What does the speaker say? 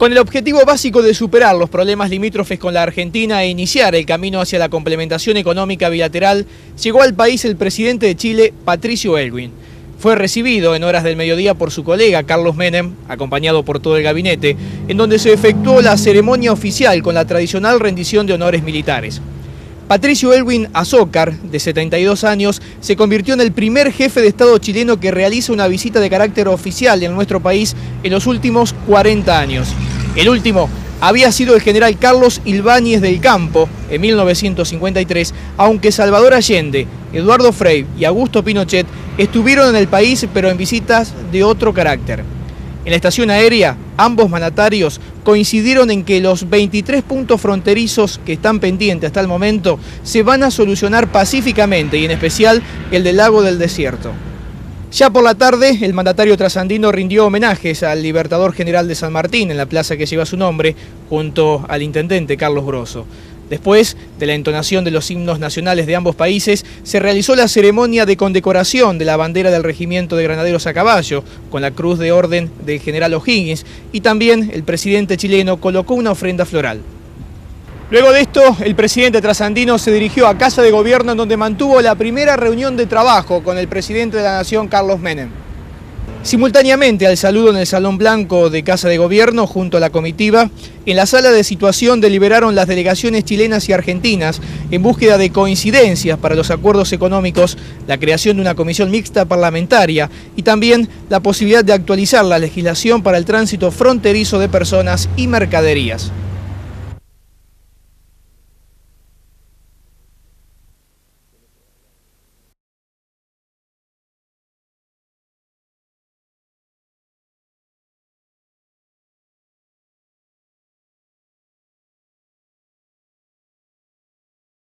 con el objetivo básico de superar los problemas limítrofes con la Argentina e iniciar el camino hacia la complementación económica bilateral, llegó al país el presidente de Chile, Patricio Aylwin. Fue recibido en horas del mediodía por su colega Carlos Menem, acompañado por todo el gabinete, en donde se efectuó la ceremonia oficial con la tradicional rendición de honores militares. Patricio Aylwin Azócar, de 72 años, se convirtió en el primer jefe de Estado chileno que realiza una visita de carácter oficial en nuestro país en los últimos 40 años. El último había sido el general Carlos Ibáñez del Campo en 1953, aunque Salvador Allende, Eduardo Frei y Augusto Pinochet estuvieron en el país, pero en visitas de otro carácter. En la estación aérea, ambos mandatarios coincidieron en que los 23 puntos fronterizos que están pendientes hasta el momento se van a solucionar pacíficamente, y en especial el del Lago del Desierto. Ya por la tarde, el mandatario trasandino rindió homenajes al Libertador General de San Martín en la plaza que lleva su nombre, junto al intendente Carlos Grosso. Después de la entonación de los himnos nacionales de ambos países, se realizó la ceremonia de condecoración de la bandera del Regimiento de Granaderos a Caballo, con la cruz de orden del general O'Higgins, y también el presidente chileno colocó una ofrenda floral. Luego de esto, el presidente trasandino se dirigió a Casa de Gobierno, en donde mantuvo la primera reunión de trabajo con el presidente de la Nación, Carlos Menem. Simultáneamente al saludo en el Salón Blanco de Casa de Gobierno, junto a la comitiva, en la sala de situación deliberaron las delegaciones chilenas y argentinas en búsqueda de coincidencias para los acuerdos económicos, la creación de una comisión mixta parlamentaria y también la posibilidad de actualizar la legislación para el tránsito fronterizo de personas y mercaderías.